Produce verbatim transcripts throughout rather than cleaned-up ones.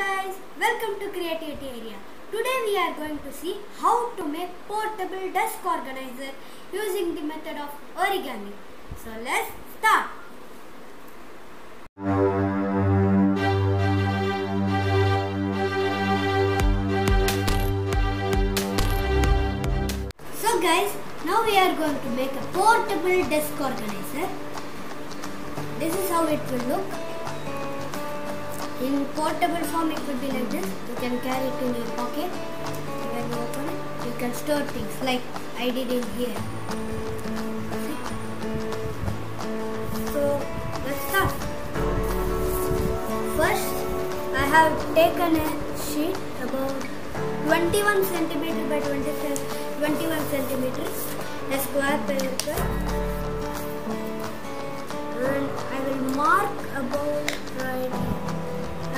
guys, welcome to Creativity Area. Today we are going to see how to make portable desk organizer using the method of origami. So let's start. So guys, now we are going to make a portable desk organizer. This is how it will look. In portable form it would be like this. You can carry it in your pocket. When you open it, you can store things like I did in here. See? So let's start. First, I have taken a sheet about twenty-one centimeters by twenty-one centimeters, a square paper, and I will mark about right here.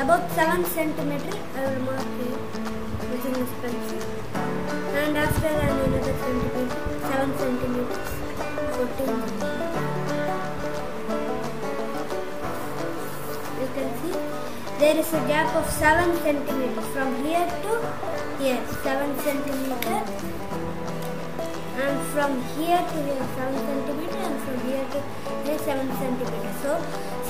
About seven centimeters I will mark it using this pencil, and after I will another centimeter, seven centimeters, fourteen. You can see there is a gap of seven centimeters from here to here, seven centimeters, and from here to here seven centimeters, and from here to here seven centimeters. So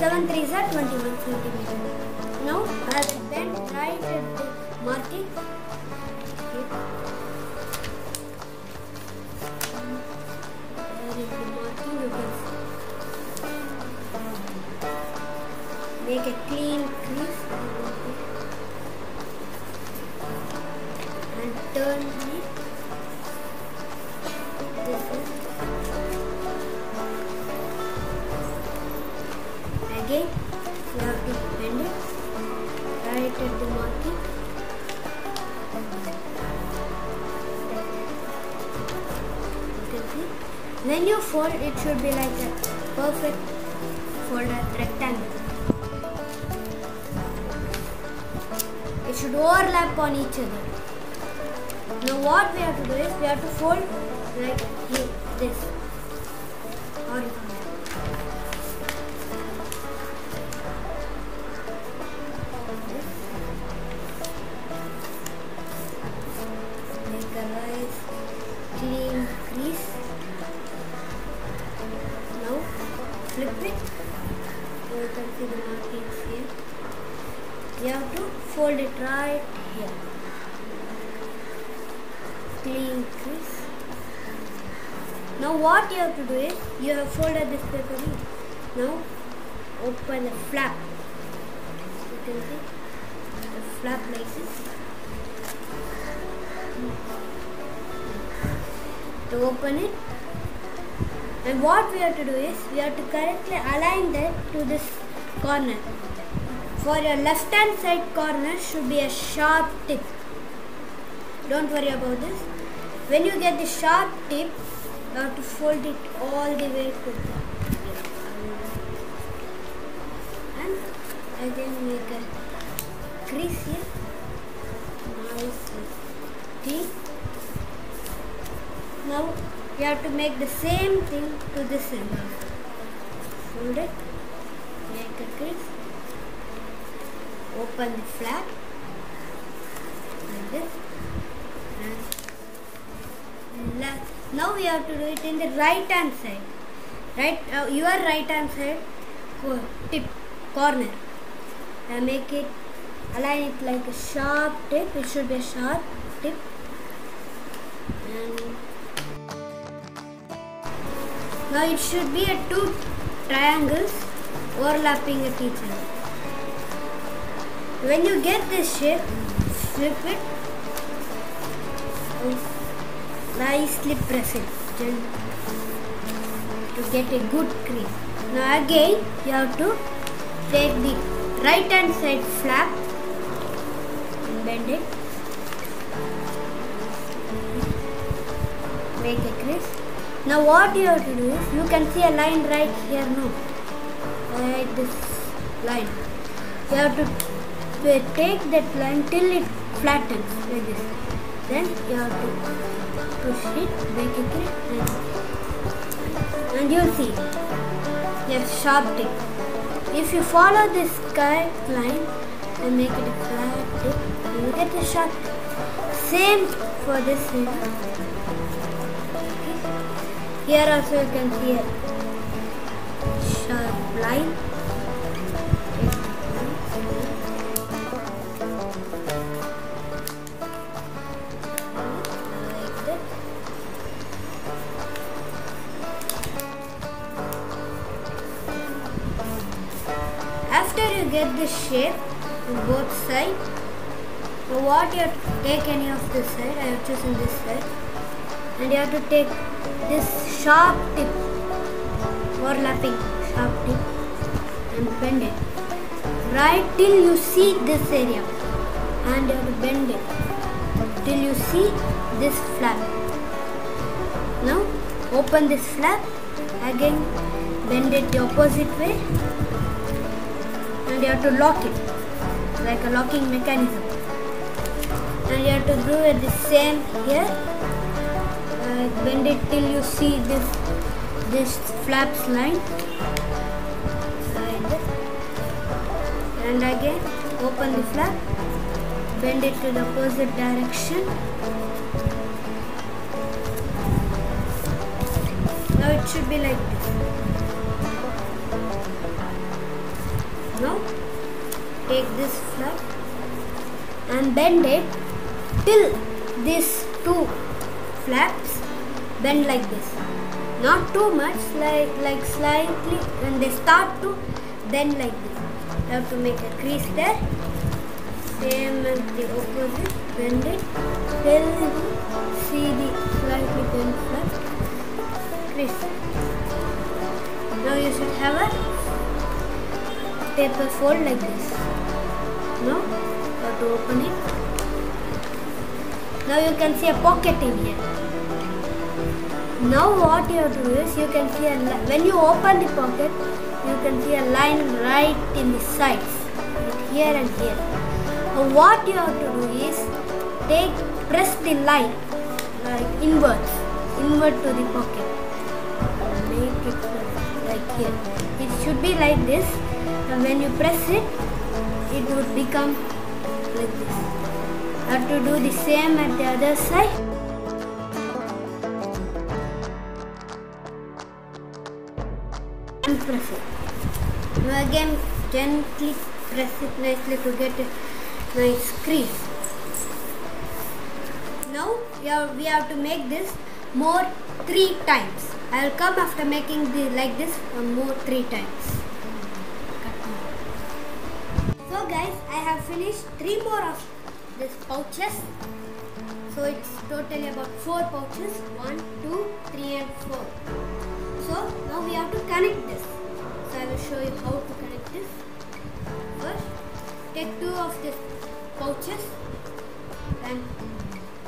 seven threes are twenty-one centimeters. Now I will bend right at the marking. There is the marking, you can see. Make a clean crease and turn it. This way. Again, you have to bend it. Right at the marking. You can see. When you fold, it should be like a perfect folded rectangle. It should overlap on each other. Now what we have to do is we have to fold like here, this horizontal. Clean crease. Now flip it. You can see the markings here. You have to fold it right here. Clean crease. Now what you have to do is you have folded this paper in. Now open the flap. You can see the flap like this. To open it, and what we have to do is we have to correctly align that to this corner. For your left hand side corner should be a sharp tip. Don't worry about this. When you get the sharp tip, you have to fold it all the way to the and again make a crease here. Nice. Now you have to make the same thing to this end. Fold it, make a crease, open the flap like this, and last. Now we have to do it in the right hand side, right uh, your right hand side tip corner, and make it align it like a sharp tip. It should be a sharp tip. And now it should be a two triangles overlapping at each other. When you get this shape, flip it and nicely press it to get a good crease. Now again you have to take the right hand side flap and bend it. Make a crease. Now what you have to do is, you can see a line right here now. Right, this line. You have to take that line till it flattens like this. Then you have to push it, make a crease, and, and you'll see. You have sharp tip. If you follow this correct line, I make it a flat. You get the shot. Same for this one. Okay. Here also you can see a sharp line. After you get the shape on both sides, so what you have to take any of this side, I have chosen this side, and you have to take this sharp tip, overlapping sharp tip, and bend it right till you see this area, and you have to bend it till you see this flap. Now open this flap, again bend it the opposite way. You have to lock it like a locking mechanism, and you have to do it the same here. Uh, bend it till you see this this flaps line, like this. And again open the flap, bend it to the opposite direction. Now it should be like this. Now take this flap and bend it till these two flaps bend like this. Not too much, like like slightly. When they start to bend like this, you have to make a crease there. Same as the opposite, bend it till you see the slightly bent flap. Crease. Now you should have a paper fold like this. Now you have to open it. Now you can see a pocket in here. Now what you have to do is, you can see a line. When you open the pocket, you can see a line right in the sides, right here and here. Now what you have to do is take press the line like inwards, inward to the pocket. Make it like here. It should be like this. When you press it, it would become like this. You have to do the same at the other side. And press it. Now again, gently press it nicely to get a nice crease. Now we have to make this more three times. I will come after making the like this more three times. So guys, I have finished three more of these pouches. So it's totally about four pouches. One, two, three, and four. So now we have to connect this. So I will show you how to connect this. First, take two of these pouches and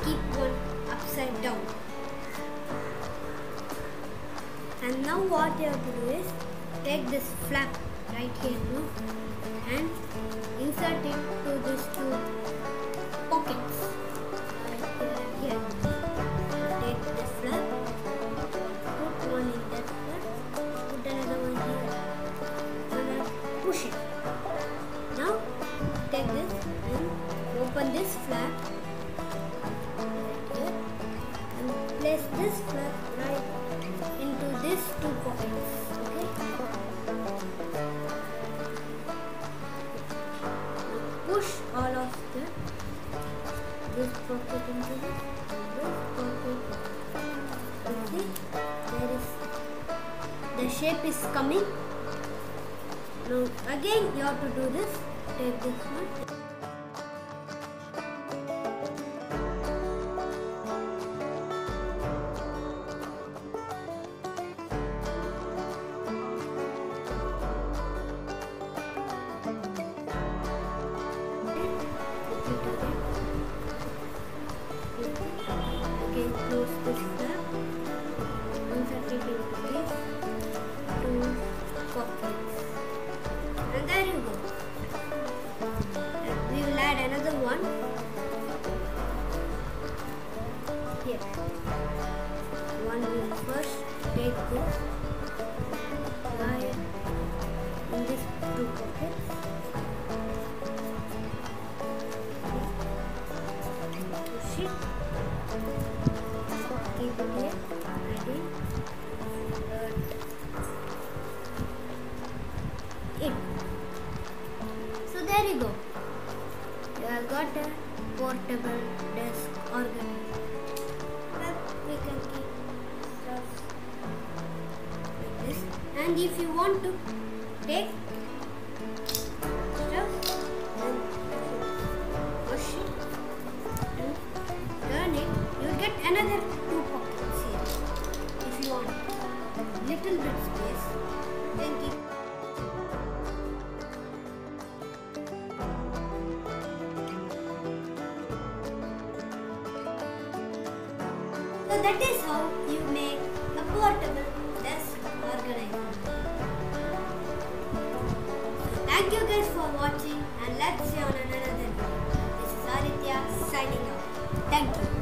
keep one upside down. And now what you have to do is take this flap right here now and insert it to these two pockets right here. Take the flap, put one in that flap, put another one here, and then push it. Now take this and open this flap right here and place this flap right into these two pockets. Push all of the this pocket into this, this pocket. You see, there is the shape is coming. Now again you have to do this. Take this one. This two pockets, sheet. Keep it ready. It. So there you go. You have got a portable desk organ. Well, we can keep stuff like this. And if you want to take another two pockets here. If you want little bit space, then keep. So that is how you make a portable desk organizer. So thank you guys for watching, and let's see on another video. This is Aritya signing out. Thank you.